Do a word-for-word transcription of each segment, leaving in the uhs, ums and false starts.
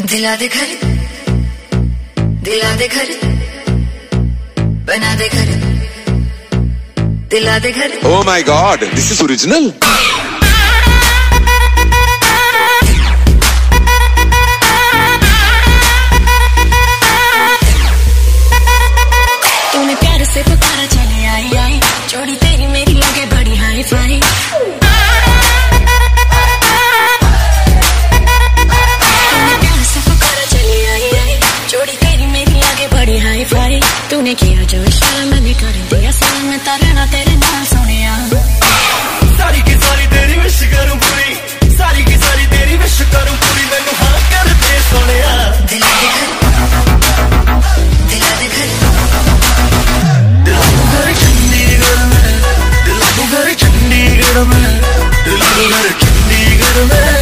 दिला दे घर, दिला दे घर, बना दे घर, दिला दे घर। Oh my God, this is original. तूने प्यार से पुकारा चली आई आई, जोड़ी तेरी मेरी लगे बड़ी हाई फाई। तूने किया जो इशारा मैंने कर दिया, सर में तरना तेरे नाम सुनिया। सारी की सारी तेरी विश करूं पूरी, सारी की सारी तेरी विश करूं पूरी, मैंने हाँ कर दे सुनिया। दिला दे घर, दिला दे घर, दिला दे घर चंडीगढ़ में, दिला दे घर चंडीगढ़ में, दिला दे घर चंडीगढ़ में,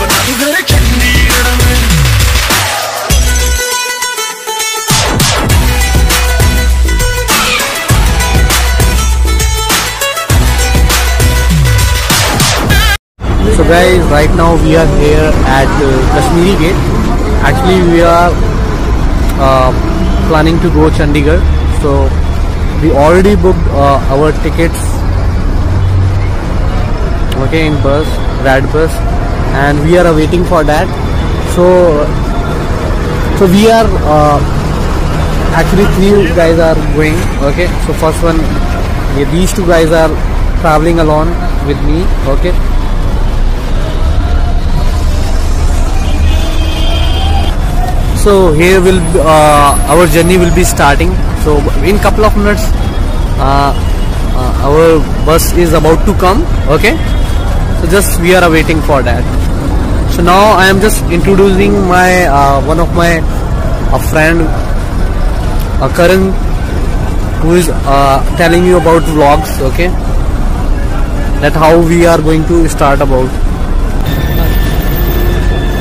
बना दे घर चंडीगढ़ में। So guys, right now we are here at uh, Kashmiri Gate. Actually we are uh, planning to go Chandigarh, so we already booked uh, our tickets, okay, in bus, rad bus, and we are waiting for that. So so we are uh, actually three guys are going, okay. So first one, yeah, these two guys are traveling along with me, okay. So here will uh, our journey will be starting. So in couple of minutes uh, uh, our bus is about to come, okay. So just we are waiting for that. So now I am just introducing my uh, one of my a friend uh, Karan, who is uh, telling you about vlogs, okay. That how we are going to start about.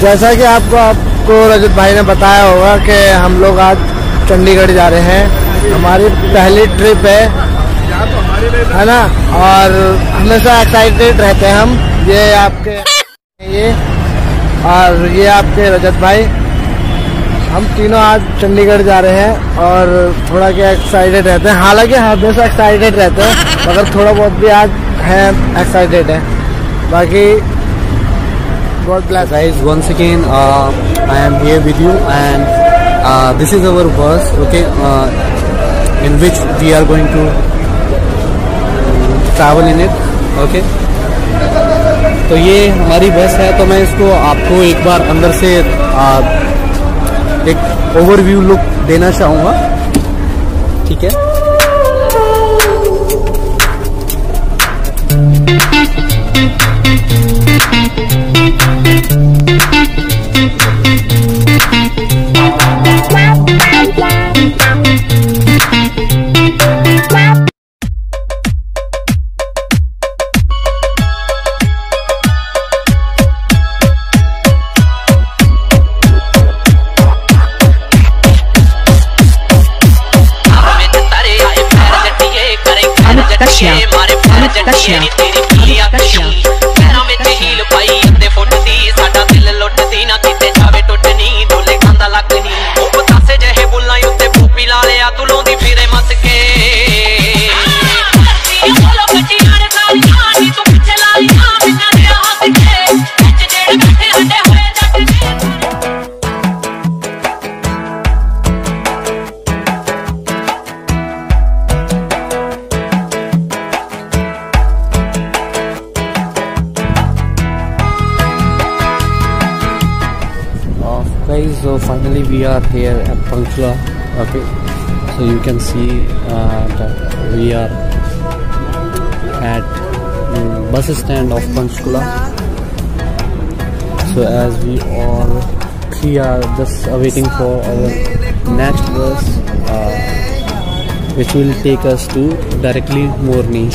जैसा कि आपको आपको रजत भाई ने बताया होगा कि हम लोग आज चंडीगढ़ जा रहे हैं, हमारी पहली ट्रिप है, है ना, और हमेशा एक्साइटेड रहते हैं हम। ये आपके ये और ये आपके रजत भाई, हम तीनों आज चंडीगढ़ जा रहे हैं और थोड़ा क्या एक्साइटेड रहते हैं, हालांकि हमेशा एक्साइटेड रहते हैं मगर थोड़ा बहुत भी आज है एक्साइटेड है। बाकी God bless guys, once again uh, I am here with you, and uh, this is our bus, okay, uh, in which we are going to um, travel in it, okay. तो ये हमारी बस है, तो मैं इसको आपको एक बार अंदर से uh, एक ओवरव्यू लुक देना चाहूँगा, ठीक है। So finally we are here at Panchkula, okay. So you can see uh, that we are at um, bus stand of Panchkula. So as we all three are just waiting for our next bus, uh, which will take us to directly Morni.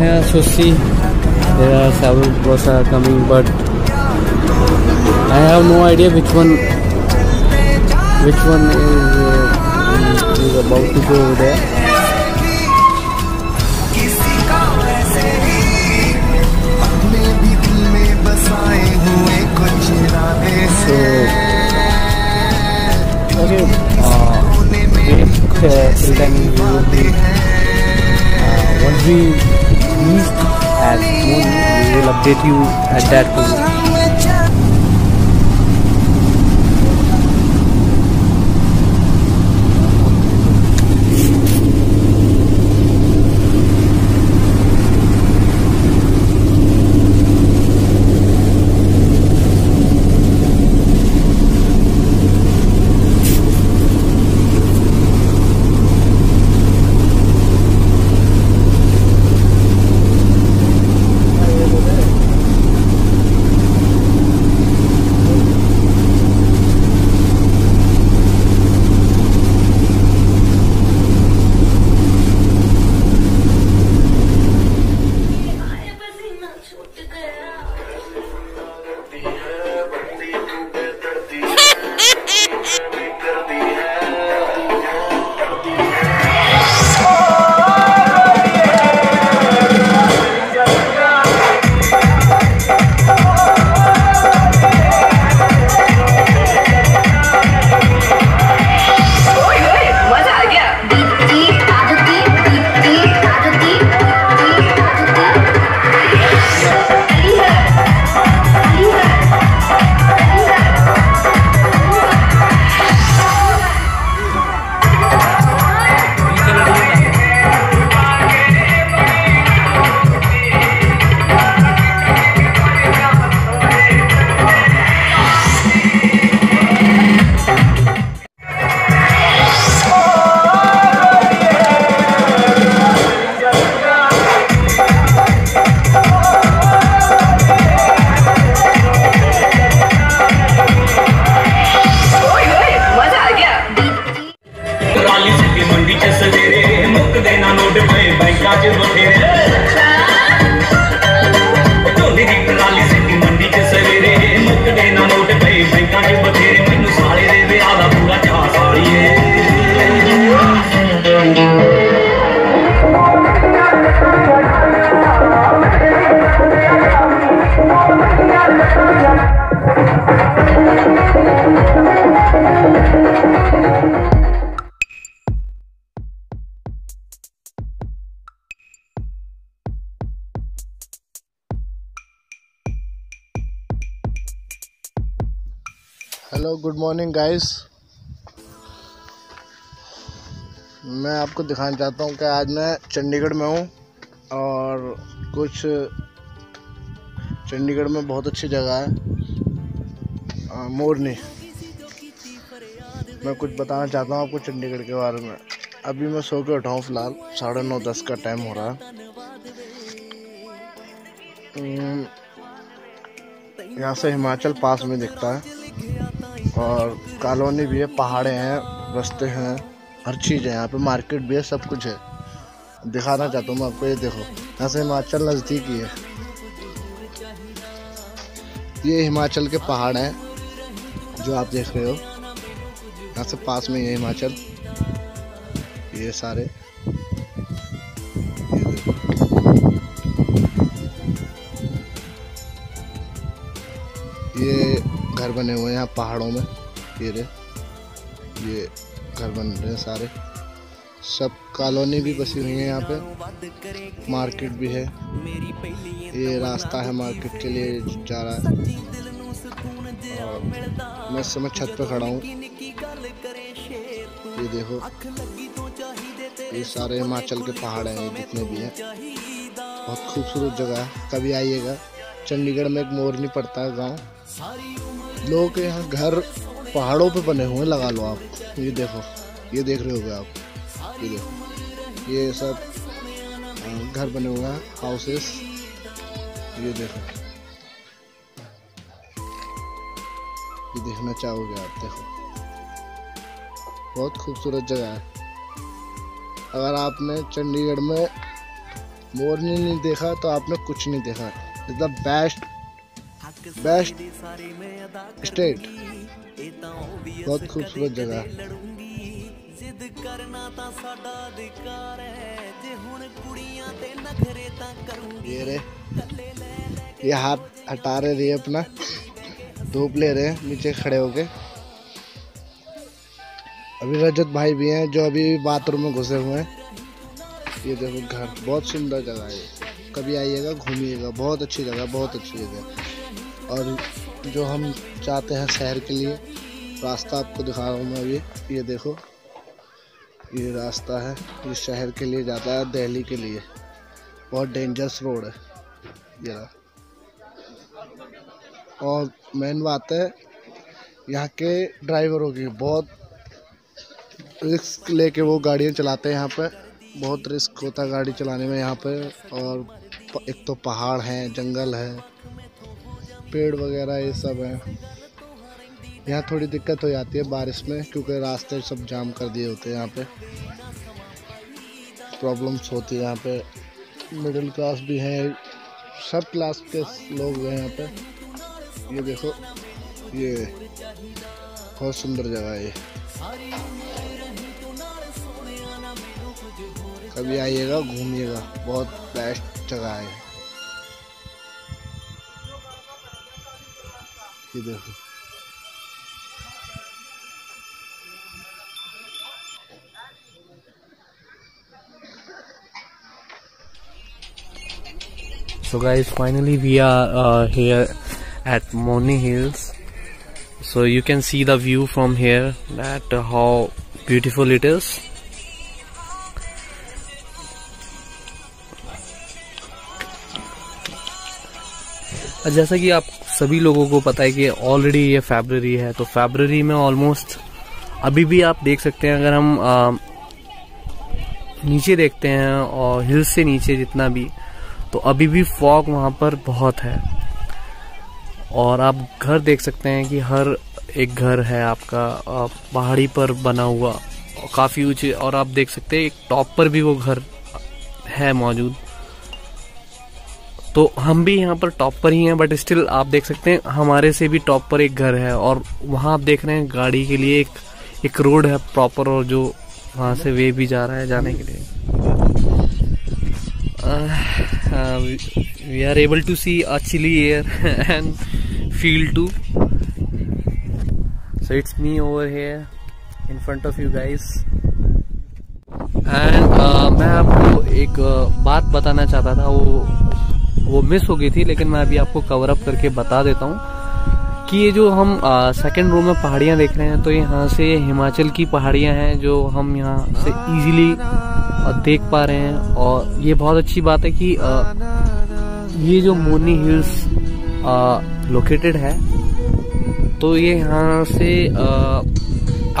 Yeah, so see, there are several buses are coming, but I have no idea which one which one is, uh, is about to go over there. time we will be uh, once we leave at Morni, we will update you at that point. Hello good morning guys, मैं आपको दिखाना चाहता हूँ कि आज मैं चंडीगढ़ में हूँ और कुछ चंडीगढ़ में बहुत अच्छी जगह है मोरनी। मैं कुछ बताना चाहता हूँ आपको चंडीगढ़ के बारे में। अभी मैं सो के उठा हूँ, फिलहाल साढ़े नौ दस का टाइम हो रहा है। यहाँ से हिमाचल पास में दिखता है और कॉलोनी भी है, पहाड़े हैं, रास्ते हैं, हर चीज़ है यहाँ पे, मार्केट भी है, सब कुछ है। दिखाना चाहता हूँ मैं आपको, ये देखो यहाँ से हिमाचल नज़दीक ही है। ये हिमाचल के पहाड़ हैं जो आप देख रहे हो, यहाँ से पास में ये हिमाचल, ये सारे ये, ये घर बने हुए हैं यहाँ पहाड़ों में। ये रे ये घर बन रहे हैं सारे, सब कॉलोनी भी बसी हुई है यहाँ पे, मार्केट भी है। ये रास्ता है मार्केट के लिए जा रहा है। और मैं इस समय छत पे खड़ा हूँ, ये देखो ये सारे हिमाचल के पहाड़ हैं जितने भी हैं। बहुत खूबसूरत जगह है, कभी आइएगा। चंडीगढ़ में एक मोरनी पड़ता है गाँव, लोगों के यहाँ घर पहाड़ों पे बने हुए लगा लो आप। ये देखो, ये देख रहे होगे आप, ये देखो ये सब घर बने हुए हैं, हाउसेस। ये देखो, ये देखना चाहोगे आप, देखो बहुत खूबसूरत जगह है। अगर आपने चंडीगढ़ में मोरनी नहीं देखा तो आपने कुछ नहीं देखा। It's the best best state, बहुत खूबसूरत जगह। ये रे ये हाथ हटा रहे रहे अपना, धूप ले रहे हैं नीचे खड़े होके। अभी रजत भाई भी हैं जो अभी बाथरूम में घुसे हुए हैं। ये देखो घर, बहुत सुंदर जगह है, कभी आइएगा घूमिएगा, बहुत अच्छी जगह बहुत अच्छी जगह। और जो हम चाहते हैं शहर के लिए रास्ता आपको दिखा रहा हूँ मैं अभी। ये देखो ये रास्ता है, ये शहर के लिए जाता है दिल्ली के लिए, बहुत डेंजरस रोड है ये रहा। और मेन बात है यहाँ के ड्राइवरों की, बहुत रिस्क लेके वो गाड़ियाँ चलाते हैं यहाँ पर, बहुत रिस्क होता है गाड़ी चलाने में यहाँ पे। और एक तो पहाड़ हैं, जंगल है, पेड़ वगैरह ये सब है। यहाँ थोड़ी दिक्कत हो जाती है बारिश में क्योंकि रास्ते सब जाम कर दिए होते हैं, यहाँ पे प्रॉब्लम्स होती है। यहाँ पे मिडिल क्लास भी हैं, सब क्लास के लोग हैं यहाँ पे। ये देखो ये बहुत सुंदर जगह है, कभी आइएगा घूमिएगा, बहुत बेस्ट जगह है। ये देखो So guys, finally we are uh, here at Morni Hills. So you can see the view from here, that uh, how beautiful it is. जैसा कि आप सभी लोगों को पता है कि ऑलरेडी ये फरवरी है, तो फरवरी में ऑलमोस्ट अभी भी आप देख सकते हैं, अगर हम uh, नीचे देखते हैं और हिल से नीचे जितना भी, तो अभी भी फॉग वहाँ पर बहुत है। और आप घर देख सकते हैं कि हर एक घर है आपका पहाड़ी पर बना हुआ काफ़ी ऊंचे, और आप देख सकते हैं एक टॉप पर भी वो घर है मौजूद। तो हम भी यहाँ पर टॉप पर ही हैं, बट स्टिल आप देख सकते हैं हमारे से भी टॉप पर एक घर है। और वहाँ आप देख रहे हैं गाड़ी के लिए एक एक रोड है प्रॉपर, और जो वहाँ से वे भी जा रहा है जाने के लिए। Uh, we, we are able to see a chilly air and feel too. So it's me over here in front of you guys. And uh, मैं आपको एक uh, बात बताना चाहता था, वो वो मिस हो गई थी, लेकिन मैं अभी आपको कवर अप करके बता देता हूँ कि ये जो हम सेकेंड uh, रो में पहाड़ियाँ देख रहे हैं, तो यहाँ से हिमाचल की पहाड़ियाँ हैं जो हम यहाँ से इजीली देख पा रहे हैं। और ये बहुत अच्छी बात है कि आ, ये जो मोर्नी हिल्स लोकेटेड है, तो ये यहाँ से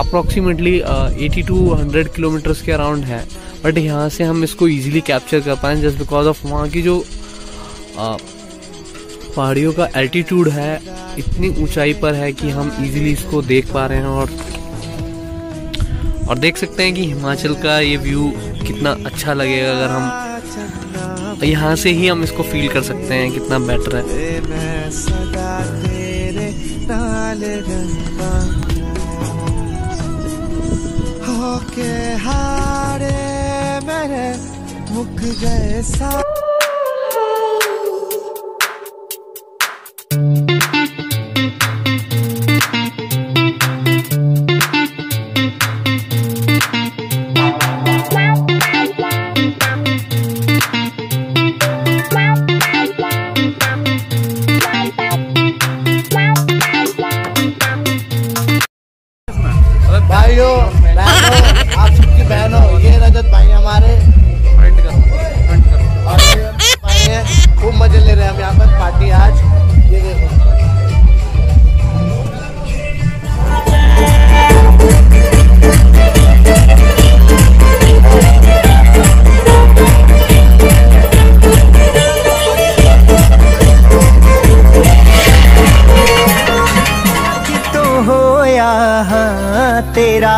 approximately eighty two hundred kilometres के अराउंड है, बट यहाँ से हम इसको इजीली कैप्चर कर पाए जस्ट बिकॉज ऑफ वहाँ की जो पहाड़ियों का एल्टीट्यूड है, इतनी ऊंचाई पर है कि हम इजीली इसको देख पा रहे हैं। और और देख सकते हैं कि हिमाचल का ये व्यू कितना अच्छा लगेगा अगर हम यहाँ से ही हम इसको फील कर सकते हैं, कितना बेटर है। तेरा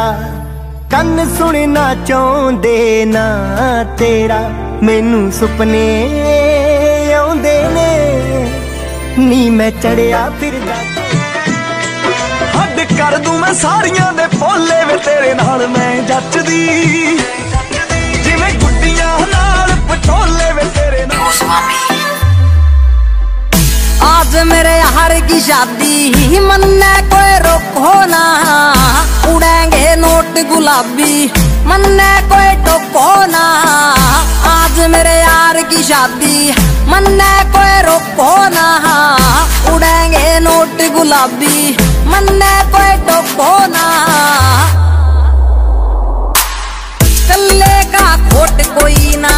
कन सुनना चाहते ना तेरा, मैनू सुपने आउंदे ने नी मैं चढ़िया फिर हद कर दूं मैं सारियां दे फोले वे तेरे नाल मैं जचदी जिवें गुड्डियां नाल पटोले वे तेरे नाल। आज मेरे यार की शादी ही मन ने कोई रोको ना, उड़ेंगे नोट गुल गुलाबी मन्ने कोई टोको ना, आज मेरे यार की शादी मन्ने कोई रोको ना। उड़ेंगे नोट गुलाबी मन्ने कोई टोको ना। चलेगा खोट कोई ना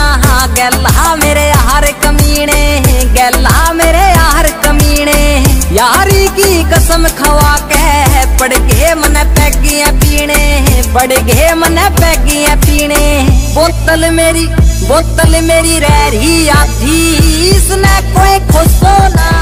गैला मेरे यार कमीने, गैला मेरे यार कमीने। यारी की कसम खवा के पड़ गए मन पैगियां पीने, पड़ गए मन पैगियां पीने। बोतल मेरी बोतल मेरी रह रही आधी, इसने कोई खुशो ना।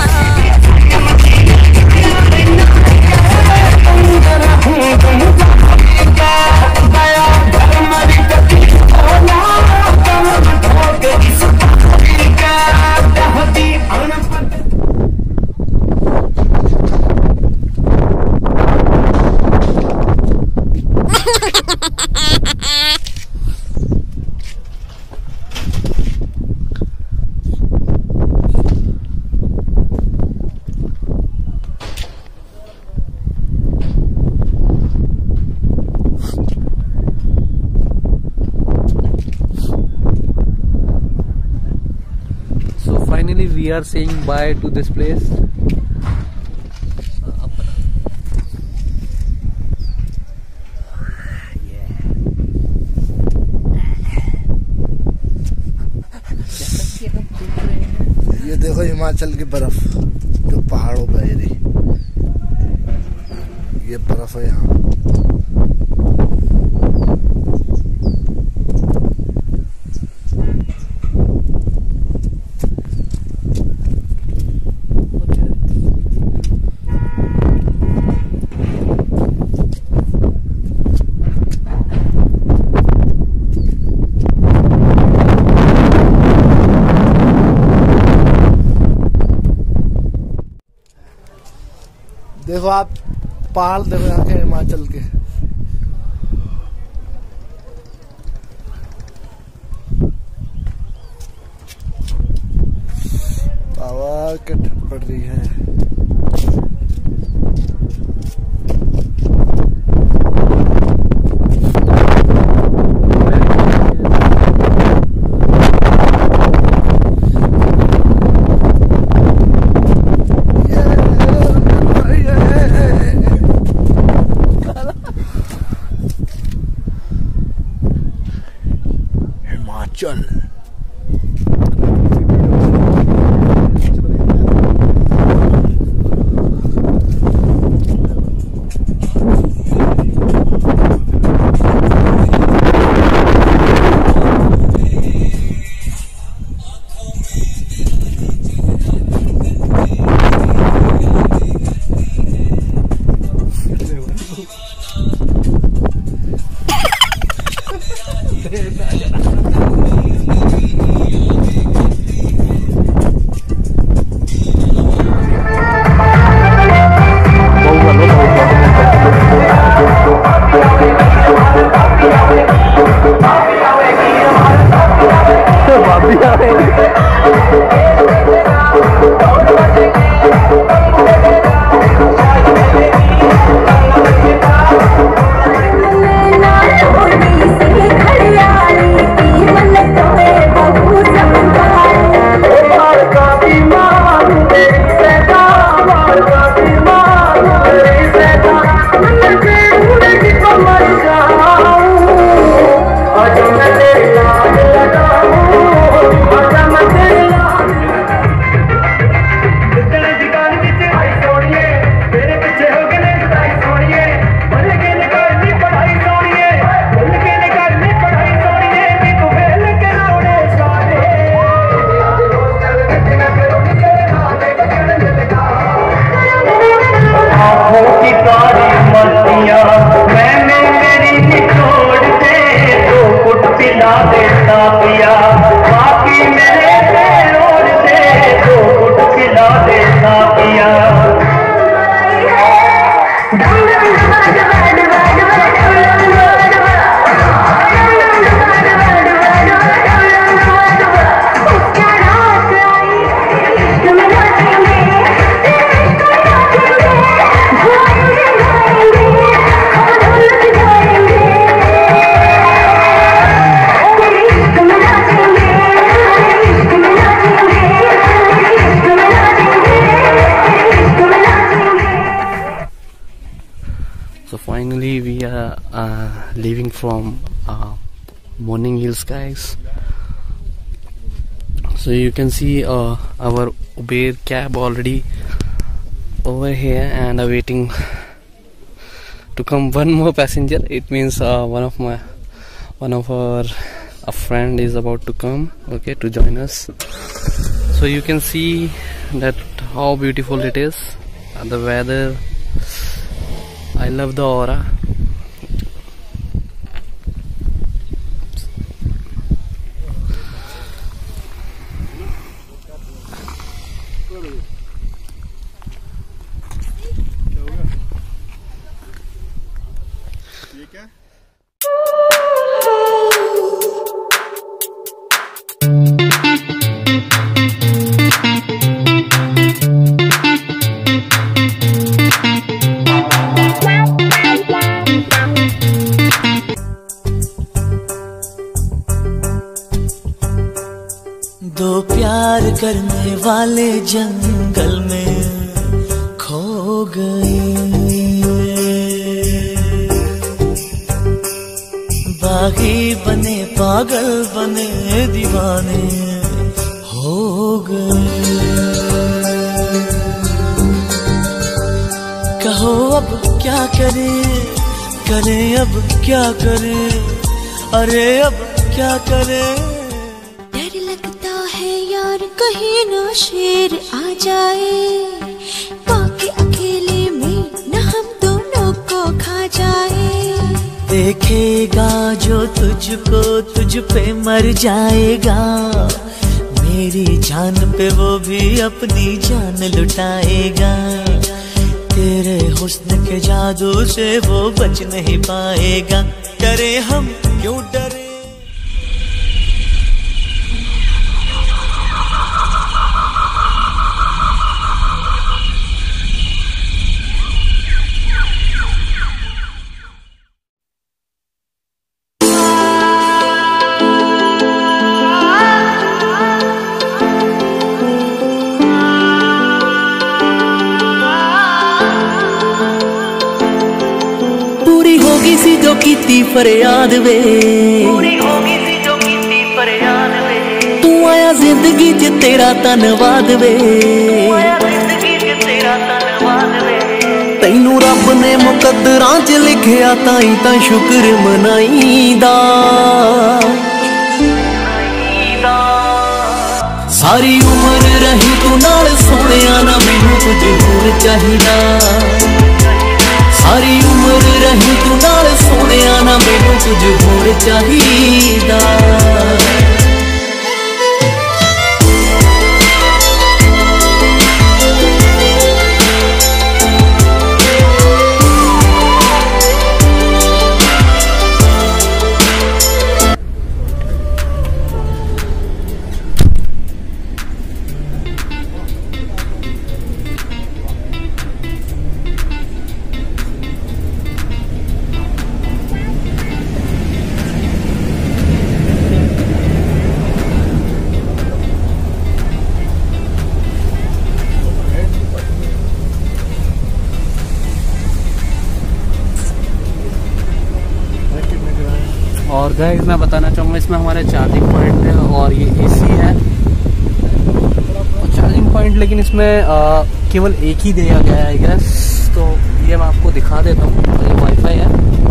We are saying bye to this place. ये देखो हिमाचल की बर्फ जो पहाड़ों पर है, ये बर्फ है यहाँ। देखो आप पहाड़ देखो यहाँ के हिमाचल के। हवा के ठंड पड़ रही है। Finally we are uh, leaving from uh, Morni Hills, guys. So you can see uh, our Uber cab already over here and awaiting to come one more passenger. It means uh, one of my one of our a friend is about to come, okay, to join us. So you can see that how beautiful it is, and the weather. I love the aura. दो प्यार करने वाले जंगल में खो गए, बागी बने पागल बने दीवाने हो गए। कहो अब क्या करें, करें अब क्या करें, अरे अब क्या करें। कहीं ना शेर आ जाए, बाकी अकेले में न हम दोनों को खा जाए। देखेगा जो तुझको तुझ पे मर जाएगा, मेरी जान पे वो भी अपनी जान लुटाएगा। तेरे हुस्न के जादू से वो बच नहीं पाएगा, डरे हम क्यों डरे। फरियाद वे पूरी होगी जो कीती फरियाद वे, तू आया जिंदगी च तेरा धन्नवाद वे, तैनू रब ने मुकद्दरां च लिखिया ताईं तां शुक्र मनाईदा। सारी उम्र रही तू नाल सोहणिया, ना मैनू कुछ होर चाहीदा। सारी उम्र रही तू नाल सोहणिया, ना मैनू कुछ होर चाहीदा। और गाइस मैं बताना चाहूँगा, इसमें हमारे चार्जिंग पॉइंट है और ये एसी है और चार्जिंग पॉइंट, लेकिन इसमें केवल एक ही दिया गया है आई गेस। तो ये मैं आपको दिखा देता हूँ, ये वाईफाई है।